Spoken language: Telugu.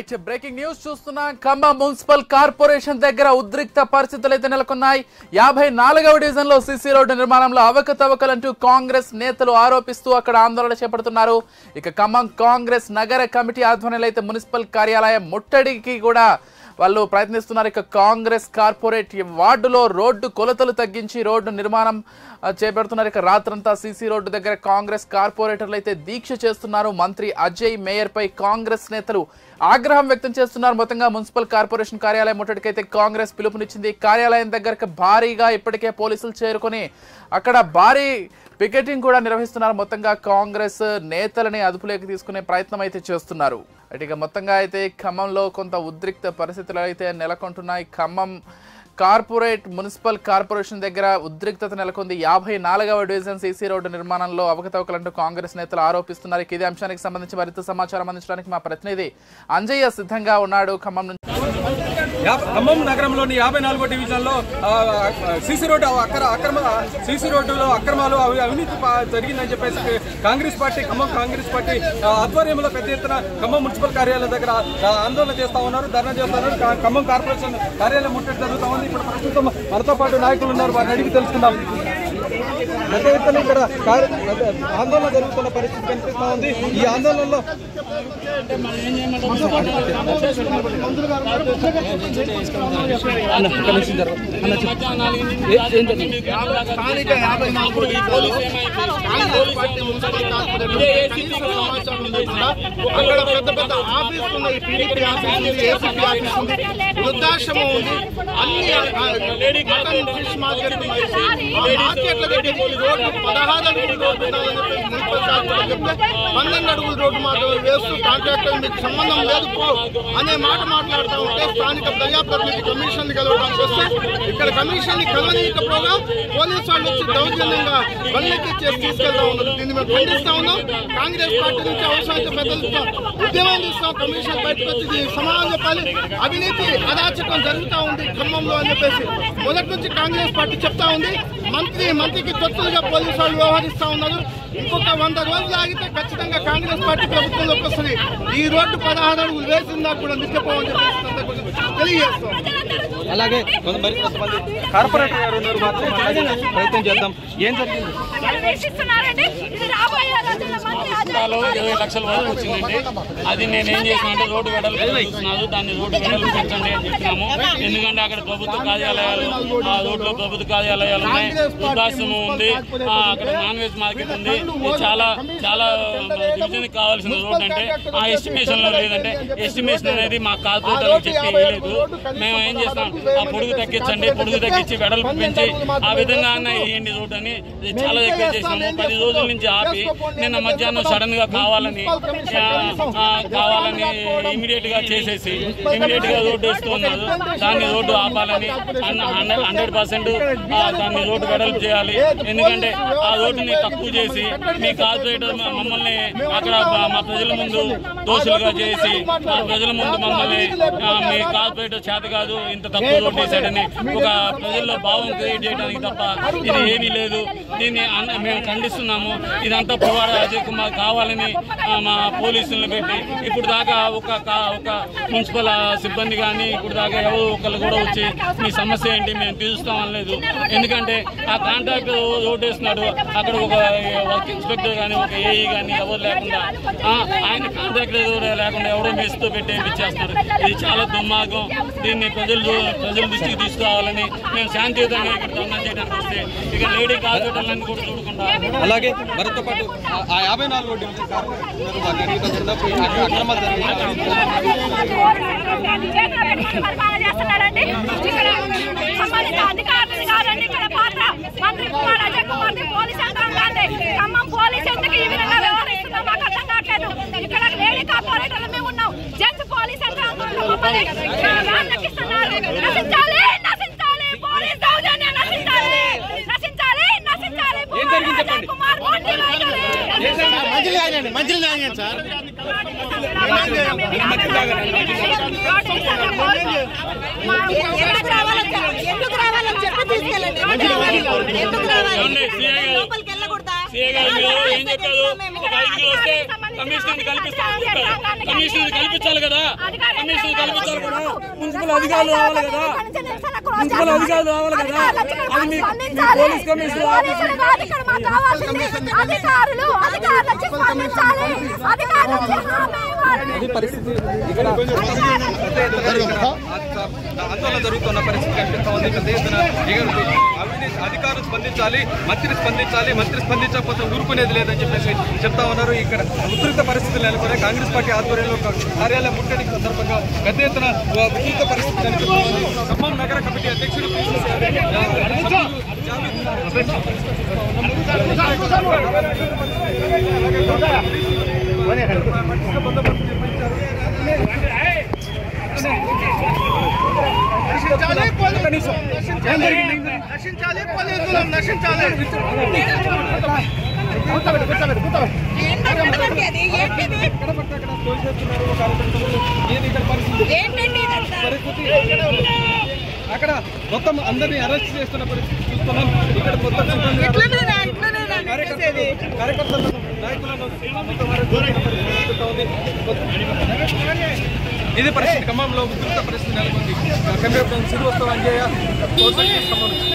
రైట్ బ్రేకింగ్ న్యూస్ చూస్తున్నాం. ఖమ్మం మున్సిపల్ కార్పొరేషన్ దగ్గర ఉద్రిక్త పరిస్థితులు అయితే నెలకొన్నాయి. 54వ డివిజన్ లో సిసి రోడ్డు నిర్మాణంలో అవకతవకలంటూ కాంగ్రెస్ నేతలు ఆరోపిస్తూ అక్కడ ఆందోళన చేపడుతున్నారు. ఇక ఖమ్మం కాంగ్రెస్ నగర కమిటీ ఆధ్వర్యంలో అయితే మున్సిపల్ కార్యాలయం ముట్టడికి కూడా వాళ్ళు ప్రయత్నిస్తున్నారు. ఇక కాంగ్రెస్ కార్పొరేట్ వార్డులో రోడ్డు కొలతలు తగ్గించి రోడ్డు నిర్మాణం చేపడుతున్నారు. ఇక రాత్రంతా సీసీ రోడ్డు దగ్గర కాంగ్రెస్ కార్పొరేటర్లు అయితే దీక్ష చేస్తున్నారు. మంత్రి అజయ్ మేయర్ పై కాంగ్రెస్ నేతలు ఆగ్రహం వ్యక్తం చేస్తున్నారు. మొత్తంగా మున్సిపల్ కార్పొరేషన్ కార్యాలయం ముట్టడికైతే కాంగ్రెస్ పిలుపునిచ్చింది. కార్యాలయం దగ్గరకు భారీగా ఇప్పటికే పోలీసులు చేరుకొని అక్కడ భారీ పికెటింగ్ కూడా నిర్వహిస్తున్నారు. మొత్తంగా కాంగ్రెస్ నేతలని అదుపులోకి తీసుకునే ప్రయత్నం అయితే చేస్తున్నారు. అటుగా మొత్తంగా అయితే ఖమ్మంలో కొంత ఉద్రిక్త పరిస్థితులు అయితే నెలకొంటున్నాయి. ఖమ్మం మున్సిపల్ కార్పొరేషన్ దగ్గర ఉద్రిక్తత నెలకొంది. 54వ డివిజన్ సీసీ రోడ్డు నిర్మాణంలో అవకతవకలంటూ కాంగ్రెస్ నేతలు ఆరోపిస్తున్నారు. ఇదే అంశానికి సంబంధించి మరింత సమాచారం అందించడానికి మా ప్రతినిధి అంజయ్య సిద్ధంగా ఉన్నాడు. ఖమ్మం నుంచి ఖమ్మం నగరంలోని 54వ డివిజన్లో సీసీ రోడ్డులో అక్రమాలు అవినీతి జరిగిందని చెప్పేసి ఖమ్మం కాంగ్రెస్ పార్టీ ఆధ్వర్యంలో పెద్ద ఎత్తున ఖమ్మం మున్సిపల్ కార్యాలయం దగ్గర ఆందోళన చేస్తా ఉన్నారు, ధర్నా చేస్తా ఉన్నారు. ఖమ్మం కార్పొరేషన్ కార్యాలయం ముట్టడి జరుగుతా ఉంది. ఇప్పుడు ప్రస్తుతం మనతో పాటు నాయకులు ఉన్నారు, వారిని అడిగి తెలుసుకుందాం. పెద్ద ఎత్తున ఇక్కడ ఆందోళన జరుగుతున్న పరిస్థితి కనిపిస్తూ ఉంది. ఈ ఆందోళనలో స్థానిక 54 అక్కడ పెద్ద ఆఫీస్ ఉన్నాయి. పీడీపీ ఆఫీస్ ఉంది, ఏసీపీ ఆఫీస్ ఉంది, వృద్ధాశ్రమం ఉంది, అన్ని ఫిష్ మార్కెట్ మార్కెట్లు పెట్టి రోడ్డు 16 అడుగులు చెప్తే 12 అడుగులు రోడ్డు మాత్రం వేస్తూ కాంట్రాక్టర్ మీకు సంబంధం లేదు అనే మాట మాట్లాడుతూ ఉంటే స్థానిక ప్రజాప్రతినిధి కమిషన్ కలవడానికి వస్తే ఇక్కడ కమిషన్ కలవలేకపోగా పోలీసు వాళ్ళు వచ్చి దౌర్జన్యంగా బల్లెక్కి చేసి తీసుకెళ్తా ఉన్నారు. దీన్ని మేము ఖండిస్తా ఉన్నాం. కాంగ్రెస్ పార్టీ నుంచి అవసరమైతే పెద్దలుస్తాం, ఉద్యమం ఇస్తాం. కమిషన్ బయటకు వచ్చి సమాధానం చెప్పాలి. అవినీతి అరాచకం జరుగుతూ ఉంది ఖమ్మంలో అని చెప్పేసి మొదటి నుంచి కాంగ్రెస్ పార్టీ చెప్తా ఉంది. మంత్రికి తొత్తులుగా పోలీసు వాళ్ళు వ్యవహరిస్తూ ఉన్నారు. ఇంకొక 100 రోజులు ఆగితే ఖచ్చితంగా కాంగ్రెస్ పార్టీ ప్రభుత్వంలోకి వస్తుంది. ఈ రోడ్డు 16 అడుగులు వేసిందా కూడా నిత్యపోవని చెప్పేసి తెలియజేస్తాం. అలాగే కార్పొరేటర్ గారు ఉన్నారు, మాత్రం ప్రయత్నం చేద్దాం. ఏం జరిగింది? 20 లక్షల వరకు వచ్చిందంటే అది నేనేం చేసినా అంటే రోడ్డు వెడల్పు, దాన్ని రోడ్డు వెడల్పు పెంచండి అని చెప్పినాము. ఎందుకంటే అక్కడ ప్రభుత్వ కార్యాలయాలు ఉన్నాయి, వృద్ధాశ్రమం ఉంది, అక్కడ నాన్ వెజ్ మార్కెట్ ఉంది. చాలా డివిజన్కి కావాల్సిన రోడ్డు అంటే ఆ ఎస్టిమేషన్లో లేదంటే ఎస్టిమేషన్ అనేది మా కార్పొరేటర్లకు చెప్పి లేదు. మేము ఏం చేస్తాం, ఆ పొడుగు తగ్గించి వెడల్పు పెంచి ఆ విధంగా వేయండి రోడ్డు అని చాలా ఎక్కువ చేసినాము. 10 రోజుల నుంచి ఆపి నిన్న మధ్యాహ్నం సడన్ గా కావాలని ఇమీడియట్ గా రోడ్డు వేస్తూ ఉన్నారు. దాన్ని రోడ్డు ఆపాలని 100% దాన్ని రోడ్డు వెడల్పు చేయాలి. ఎందుకంటే ఆ రోడ్డుని తక్కువ చేసి మీ కార్పొరేటర్ మమ్మల్ని అక్కడ మా ప్రజల ముందు దోషులుగా చేసి మా ప్రజల ముందు మమ్మల్ని మీ కార్పొరేటర్ చేత కాదు ఇంత తక్కువ రోడ్డు వేశాడని ఒక ప్రజల్లో భావం క్రియేట్ చేయడానికి తప్ప ఇది ఏమీ లేదు. దీన్ని మేము ఖండిస్తున్నాము. ఇదంతా పువ్వాడ అజయ్ కుమార్ కావాలని మా పోలీసులను పెట్టి ఇప్పుడు దాకా ఒక మున్సిపల్ సిబ్బంది కానీ ఇప్పుడు దాకా ఎవరు ఒకళ్ళు కూడా వచ్చి మీ సమస్య ఏంటి మేము తీరుస్తామనలేదు. ఎందుకంటే ఆ కాంట్రాక్ట్ రోడ్డు వేస్తున్నాడు, అక్కడ ఒక ఇన్స్పెక్టర్ కానీ ఒక ఏఈ కానీ ఎవరు లేకుండా ఆయన కాంట్రాక్టర్ లేకుండా ఎవరో మెస్తో పెట్టి ఇచ్చేస్తున్నారు. ఇది చాలా దుర్మార్గం. దీన్ని ప్రజల దృష్టికి తీసుకురావాలని మేము శాంతియుతంగా ఇక్కడ ధర్నా చేయడానికి వస్తే ఇక లేడీ కార్పొరేటర్లను కూడా చూడకుండా. అలాగే మరితో పాటు ఆ 54వ డివిజన్ ఎందుకు రావాలి అధికారులు స్పందించాలి, మంత్రి స్పందించాలి. మంత్రి స్పందించకపోతే ఊరుకునేది లేదని చెప్పేసి చెప్తా ఉన్నారు. ఇక్కడ ఉధృత పరిస్థితులు నెలకొనే కాంగ్రెస్ పార్టీ ఆధ్వర్యంలో కార్యాలయం ముట్టడి సందర్భంగా పెద్ద ఎత్తున ఉధృత పరిస్థితులు నెలకొంది. ఖమ్మం నగర కమిటీ అధ్యక్షుడు నశించాలి, పోలీసులు నశించాలి. అక్కడ మొత్తం అందరినీ అరెస్ట్ చేస్తున్న పరిస్థితి చూస్తున్నాం. ఇక్కడ మొత్తం కార్యకర్తలను, నాయకులను ఇది పరిస్థితి. ఖమ్మంలో ఉధృత పరిస్థితి నెలకొంది. ఖమ్మం సిరి వస్తాం అంజయ్య.